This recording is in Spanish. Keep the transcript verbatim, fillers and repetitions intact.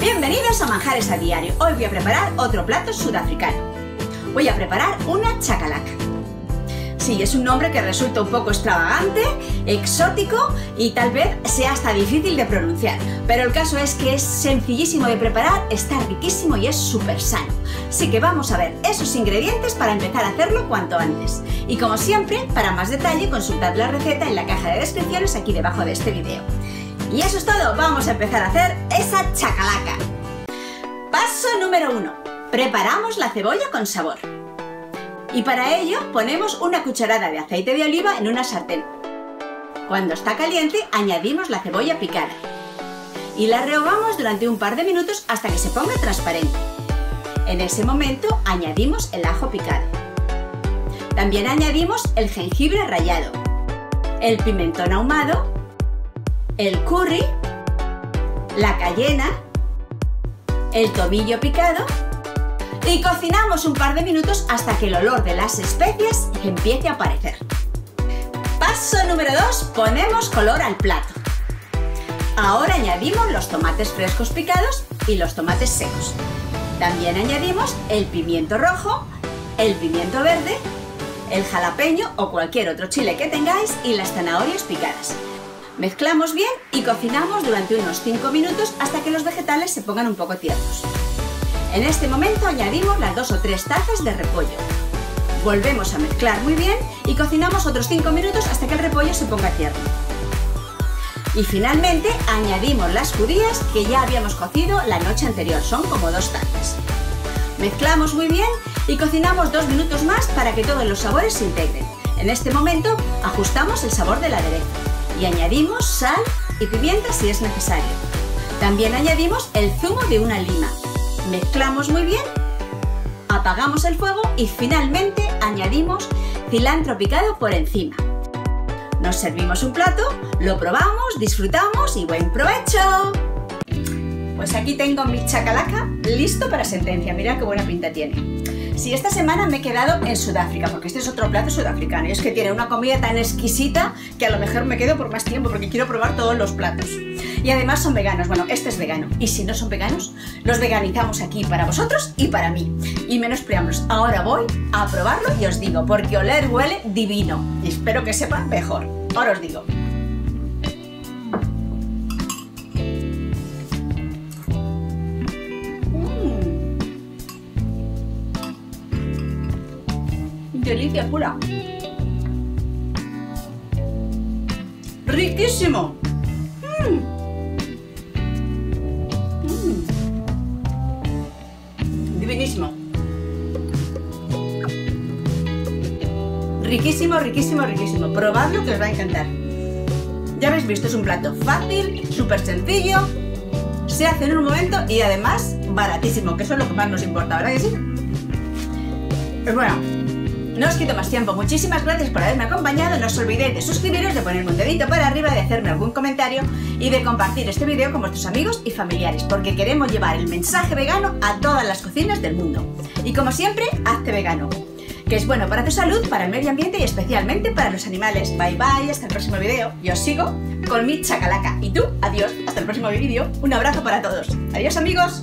Bienvenidos a Manjares a Diario. Hoy voy a preparar otro plato sudafricano. Voy a preparar una chakalaka. Sí, es un nombre que resulta un poco extravagante, exótico y tal vez sea hasta difícil de pronunciar. Pero el caso es que es sencillísimo de preparar, está riquísimo y es súper sano. Así que vamos a ver esos ingredientes para empezar a hacerlo cuanto antes. Y como siempre, para más detalle consultad la receta en la caja de descripciones aquí debajo de este video. Y eso es todo, vamos a empezar a hacer esa chakalaka. Paso número uno. Preparamos la cebolla con sabor. Y para ello ponemos una cucharada de aceite de oliva en una sartén. Cuando está caliente añadimos la cebolla picada. Y la rehogamos durante un par de minutos hasta que se ponga transparente. En ese momento añadimos el ajo picado. También añadimos el jengibre rallado, el pimentón ahumado, el curry, la cayena, el tomillo picado y cocinamos un par de minutos hasta que el olor de las especias empiece a aparecer. Paso número dos, ponemos color al plato. Ahora añadimos los tomates frescos picados y los tomates secos. También añadimos el pimiento rojo, el pimiento verde, el jalapeño o cualquier otro chile que tengáis y las zanahorias picadas. Mezclamos bien y cocinamos durante unos cinco minutos hasta que los vegetales se pongan un poco tiernos. En este momento añadimos las dos o tres tazas de repollo. Volvemos a mezclar muy bien y cocinamos otros cinco minutos hasta que el repollo se ponga tierno. Y finalmente añadimos las judías que ya habíamos cocido la noche anterior, son como dos tazas. Mezclamos muy bien y cocinamos dos minutos más para que todos los sabores se integren. En este momento ajustamos el sabor del aderezo. Y añadimos sal y pimienta si es necesario. También añadimos el zumo de una lima. Mezclamos muy bien, apagamos el fuego y finalmente añadimos cilantro picado por encima. Nos servimos un plato, lo probamos, disfrutamos y ¡buen provecho! Pues aquí tengo mi chakalaka listo para sentencia. Mirad qué buena pinta tiene. Sí, esta semana me he quedado en Sudáfrica, porque este es otro plato sudafricano y es que tiene una comida tan exquisita que a lo mejor me quedo por más tiempo porque quiero probar todos los platos. Y además son veganos, bueno, este es vegano y si no son veganos, los veganizamos aquí para vosotros y para mí. Y menos preámbulos, ahora voy a probarlo y os digo, porque oler huele divino y espero que sepa mejor. Ahora os digo. Delicia pura. Riquísimo. Mm. Mm. Divinísimo. Riquísimo, riquísimo, riquísimo. Probadlo que os va a encantar. Ya habéis visto, es un plato fácil, súper sencillo. Se hace en un momento y además baratísimo, que eso es lo que más nos importa, ¿verdad que sí? Pues bueno. No os quito más tiempo, muchísimas gracias por haberme acompañado, no os olvidéis de suscribiros, de ponerme un dedito para arriba, de hacerme algún comentario y de compartir este video con vuestros amigos y familiares, porque queremos llevar el mensaje vegano a todas las cocinas del mundo. Y como siempre, hazte vegano, que es bueno para tu salud, para el medio ambiente y especialmente para los animales. Bye bye, hasta el próximo video. Yo os sigo con mi chakalaka. Y tú, adiós, hasta el próximo video. Un abrazo para todos. Adiós amigos.